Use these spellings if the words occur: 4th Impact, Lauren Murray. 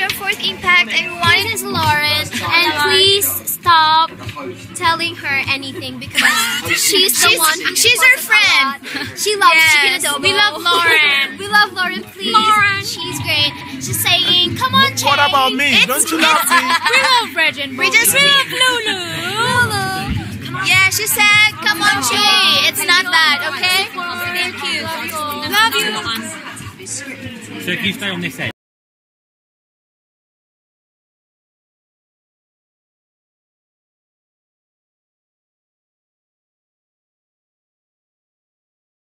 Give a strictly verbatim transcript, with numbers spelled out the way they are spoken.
from fourth Impact. Everyone, it is Lauren, and please stop telling her anything because she's the she's, one. Who she's our friend. She loves yes, chicken adobo. We love Lauren. We love Lauren. Please, Lauren. She's great. She's saying, "Come on, Jay. What about me? It's, Don't you love me? We love Regin. We just we love Lulu. Lulu. Yeah, she said, "Come on, Jay. It's not bad, okay? Thank you. Love you." Love you.